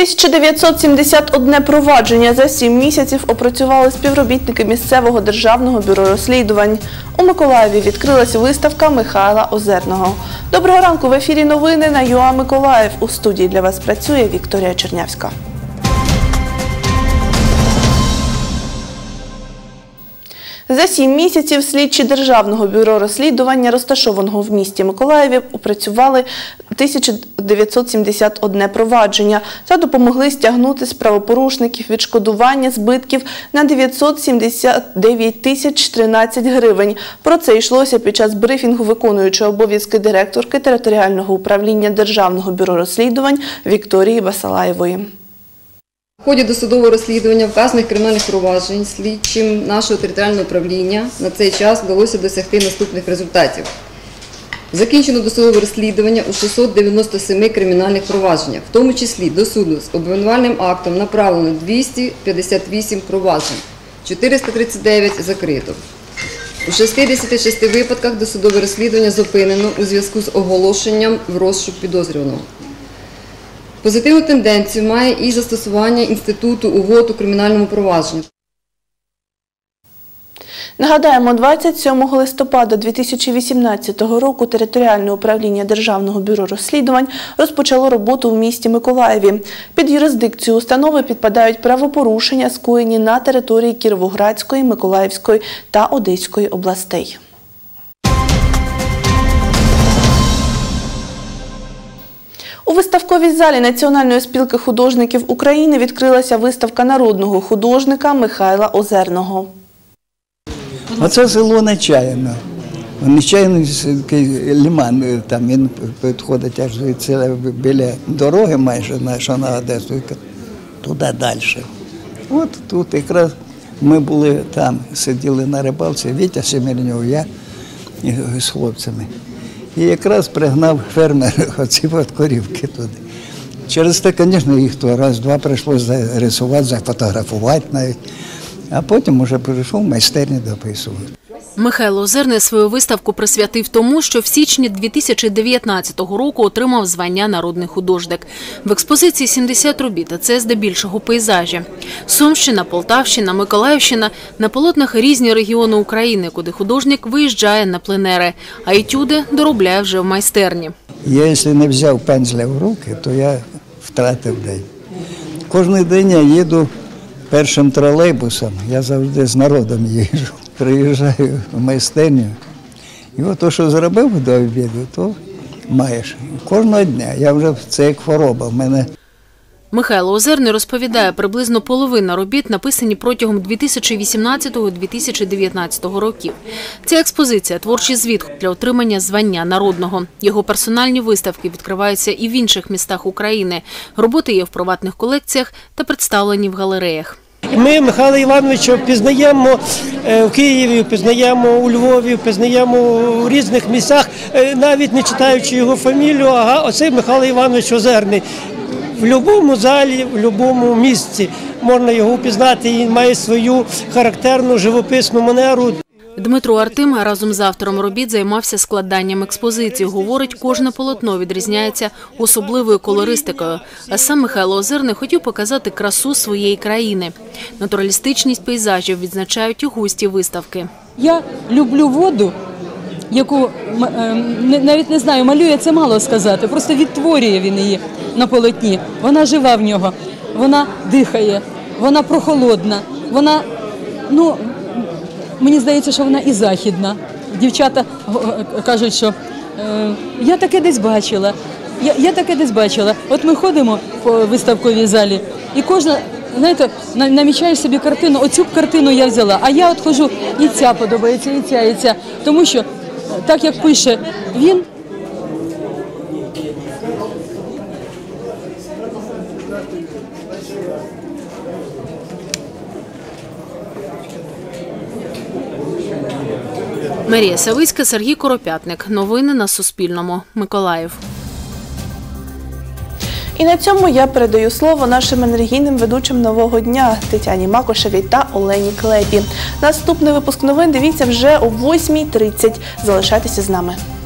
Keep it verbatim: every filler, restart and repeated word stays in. тисяча дев'ятсот сімдесят одне провадження за сім місяців опрацювали співробітники місцевого Державного бюро розслідувань. У Миколаєві відкрилась виставка Михайла Озерного. Доброго ранку, в ефірі новини на ю а: Миколаїв. У студії для вас працює Вікторія Чернявська. За сім місяців слідчі Державного бюро розслідування, розташованого в місті Миколаєві, опрацювали тисячу дев'ятсот сімдесят одне провадження та допомогли стягнути з правопорушників відшкодування збитків на дев'ятсот сімдесят дев'ять тисяч тринадцять гривень. Про це йшлося під час брифінгу виконуючої обов'язки директорки територіального управління Державного бюро розслідувань Вікторії Васалаєвої. В ході досудового розслідування вказаних кримінальних проваджень слідчим нашого територіального управління на цей час вдалося досягти наступних результатів. Закінчено досудове розслідування у шістсот дев'яносто семи кримінальних провадженнях, в тому числі до суду з обвинувальним актом направлено двісті п'ятдесят вісім проваджень, чотириста тридцять дев'ять закрито. У шістдесяти шести випадках досудове розслідування зупинено у зв'язку з оголошенням в розшук підозрюваного. Позитивну тенденцію має і застосування інституту угод у кримінальному провадженні. Нагадаємо, двадцять сьомого листопада дві тисячі вісімнадцятого року територіальне управління Державного бюро розслідувань розпочало роботу в місті Миколаєві. Під юрисдикцію установи підпадають правопорушення, скоєні на території Кіровоградської, Миколаївської та Одеської областей. У виставковій залі Національної спілки художників України відкрилася виставка народного художника Михайла Озерного. А це село Нечаївна. Нечаївський ліман, там він підходить аж біля дороги майже, що на Одесу, туди далі. От тут якраз ми були там, сиділи на рибалці, Вітя Семерньов, я з хлопцями. І якраз пригнав фермер оці корівки туди. Через те, звісно, їх то раз-два прийшлося зарисувати, зафотографувати навіть. А потім вже прийшов в майстерні дописувати. Михайло Озерний свою виставку присвятив тому, що в січні дві тисячі дев'ятнадцятого року отримав звання «Народний художник». В експозиції сімдесят робіт, а це здебільшого пейзажі. Сумщина, Полтавщина, Миколаївщина – на полотнах різні регіони України, куди художник виїжджає на пленери, а етюди доробляє вже в майстерні. Я, якщо не взяв пензля в руки, то я втратив день. Кожен день я їду першим тролейбусом, я завжди з народом їжджу. Приїжджаю в майстерню, і от те, що зробив до обіду, то маєш. Кожного дня. Я вже, це як хвороба в мене. Михайло Озерний розповідає, приблизно половина робіт написані протягом дві тисячі вісімнадцятого — дві тисячі дев'ятнадцятого років. Ця експозиція – творчий звіт для отримання звання народного. Його персональні виставки відкриваються і в інших містах України. Роботи є в приватних колекціях та представлені в галереях. Ми Михайла Івановича пізнаємо в Києві, пізнаємо у Львові, пізнаємо у різних місцях, навіть не читаючи його фамілію, ага, оце Михайло Іванович Озерний. В будь-якому залі, в будь-якому місці можна його впізнати, він має свою характерну живописну манеру. Дмитро Артим разом з автором робіт займався складанням експозиції. Говорить, кожне полотно відрізняється особливою колористикою. А сам Михайло Озерний хотів показати красу своєї країни. Натуралістичність пейзажів відзначають і гості виставки. Я люблю воду, яку, навіть не знаю, малює, це мало сказати, просто відтворює він її на полотні. Вона жива в нього, вона дихає, вона прохолодна, вона, ну... Мені здається, що вона і західна. Дівчата кажуть, що я таке десь бачила, я таке десь бачила. От ми ходимо по виставковій залі і кожна, знаєте, намічаєш собі картину, оцю картину я взяла, а я от ходжу, і ця подобається, і ця, і ця. Тому що, так як пише він, Марія Савицька, Сергій Куроп'ятник. Новини на Суспільному. Миколаїв. І на цьому я передаю слово нашим енергійним ведучим нового дня Тетяні Макошевій та Олені Клепі. Наступний випуск новин дивіться вже о восьмій тридцять. Залишайтеся з нами.